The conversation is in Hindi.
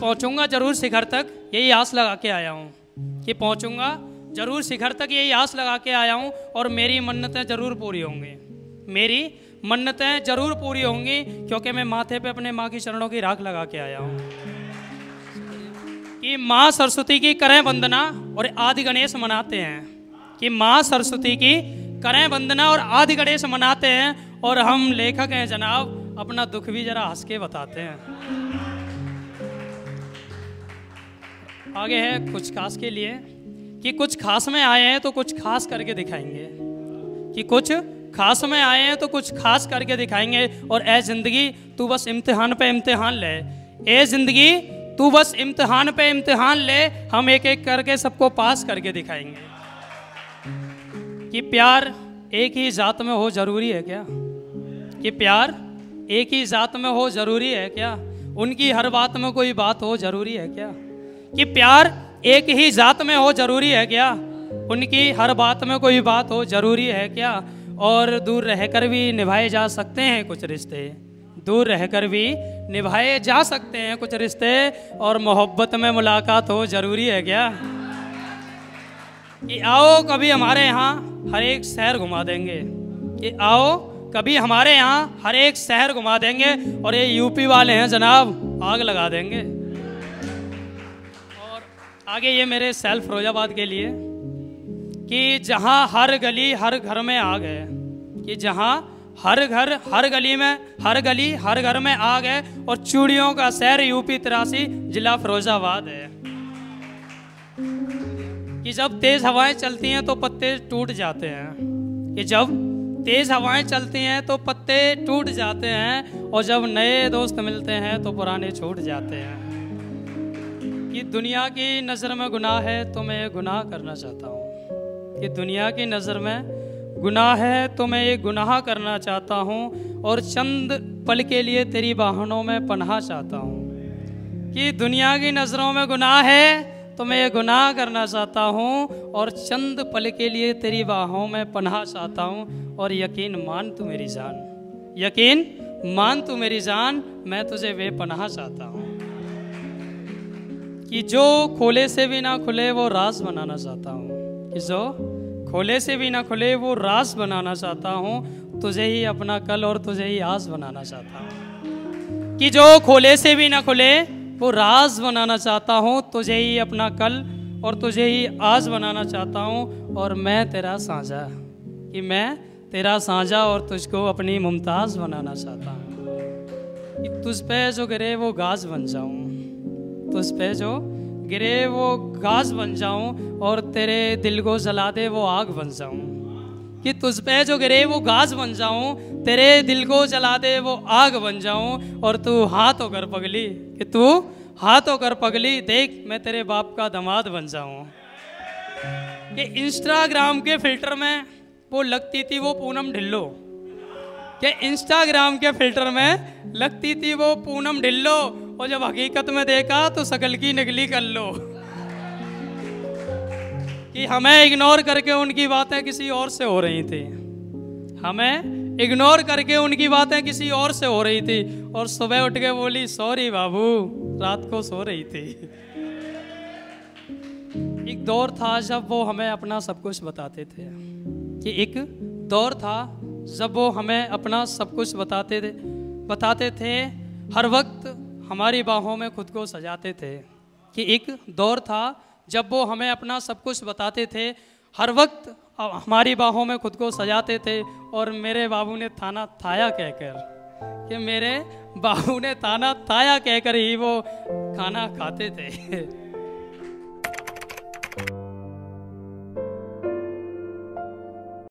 पहुँचूँगा जरूर शिखर तक, यही आस लगा के आया हूँ कि पहुँचूँगा जरूर शिखर तक, यही आस लगा के आया हूँ। और मेरी मन्नतें जरूर पूरी होंगी, मेरी मन्नतें जरूर पूरी होंगी, क्योंकि मैं माथे पे अपने माँ की चरणों की राख लगा के आया हूँ कि माँ सरस्वती की करें वंदना और आदि गणेश मनाते हैं, कि माँ सरस्वती की करें वंदना और आदि गणेश मनाते हैं। और हम लेखक हैं जनाब, अपना दुख भी जरा हंस के बताते हैं। आगे है कुछ खास के लिए, कि कुछ खास में आए हैं तो कुछ खास करके दिखाएंगे, कि कुछ खास में आए हैं तो कुछ खास करके दिखाएंगे। और ए जिंदगी तू बस इम्तिहान पे इम्तिहान ले, ए जिंदगी तू बस इम्तिहान पे इम्तिहान ले, हम एक एक करके सबको पास करके दिखाएंगे। कि प्यार एक ही जात में हो जरूरी है क्या, कि प्यार एक ही जात में हो जरूरी है क्या, उनकी हर बात में कोई बात हो जरूरी है क्या, कि प्यार एक ही जात में हो जरूरी है क्या, उनकी हर बात में कोई बात हो जरूरी है क्या। और दूर रहकर भी निभाए जा सकते हैं कुछ रिश्ते, दूर रहकर भी निभाए जा सकते हैं कुछ रिश्ते, और मोहब्बत में मुलाकात हो जरूरी है क्या। कि आओ कभी हमारे यहाँ हर एक शहर घुमा देंगे, कि आओ कभी हमारे यहाँ हर एक शहर घुमा देंगे। और ये यूपी वाले हैं जनाब, आग लगा देंगे। और आगे ये मेरे सेल्फ फिरोजाबाद के लिए, कि जहाँ हर गली हर घर में आग है, कि जहाँ हर घर हर गली में हर गली हर घर में आग है, और चूड़ियों का शहर यूपी 83 जिला फिरोजाबाद है। कि जब तेज हवाएं चलती हैं तो पत्ते टूट जाते हैं, कि जब तेज हवाएं चलती हैं तो पत्ते टूट जाते हैं, और जब नए दोस्त मिलते हैं तो पुराने छूट जाते हैं। कि दुनिया की नज़र में गुनाह है तो मैं गुनाह करना चाहता हूँ, कि दुनिया की नज़र में गुनाह है तो मैं ये गुनाह करना चाहता हूँ। और चंद पल के लिए तेरी बाहों में पनाह चाहता हूँ, कि दुनिया की नज़रों में गुनाह है तो मैं ये गुनाह करना चाहता हूँ। और चंद पल के लिए तेरी बाहों में पनाह चाहता हूँ। और यकीन मान तू मेरी जान, यकीन मान तू मेरी जान, मैं तुझे बेपनाह चाहता हूँ। कि जो खोले से भी ना खुले वो राज बनाना चाहता हूँ, कि जो खोले से भी ना खुले वो राज बनाना चाहता हूँ। तुझे ही अपना कल और तुझे ही आज बनाना चाहता हूँ, कि जो खोले से भी ना खुले वो राज बनाना चाहता हूँ। तुझे ही अपना कल और तुझे ही आज बनाना चाहता हूँ। और मैं तेरा साझा, कि मैं तेरा साझा और तुझको अपनी मुमताज़ बनाना चाहता हूँ। कि तुझ पे जो गिरे वो गाज बन जाऊँ, तुझ पे जो गिरे वो घास बन जाऊं, और तेरे दिल को जला दे वो आग बन जाऊं। कि तुझ पे जो गिरे वो घास बन जाऊं, तेरे दिल को जला दे वो आग बन जाऊं। और तू हाथों कर पगली, कि तू हाथों कर पगली, देख मैं तेरे बाप का दामाद बन जाऊं। कि इंस्टाग्राम के फिल्टर में वो लगती थी वो पूनम ढिल्लो, कि इंस्टाग्राम के फिल्टर में लगती थी वो पूनम ढिल्लो, और जब हकीकत में देखा तो शकल की नकली कर लो। कि हमें इग्नोर करके उनकी बातें किसी और से हो रही थी, हमें इग्नोर करके उनकी बातें किसी और से हो रही थी। और सुबह उठ के बोली सॉरी बाबू, रात को सो रही थी। एक दौर था जब वो हमें अपना सब कुछ बताते थे, कि एक दौर था जब वो हमें अपना सब कुछ बताते थे। हर वक्त हमारी बाहों में खुद को सजाते थे। कि एक दौर था जब वो हमें अपना सब कुछ बताते थे, हर वक्त हमारी बाहों में खुद को सजाते थे। और मेरे बाबू ने थाना थाया कहकर, कि मेरे बाबू ने थाना थाया कहकर ही वो खाना खाते थे।